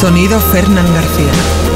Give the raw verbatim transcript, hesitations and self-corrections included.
Sonido Fernán García.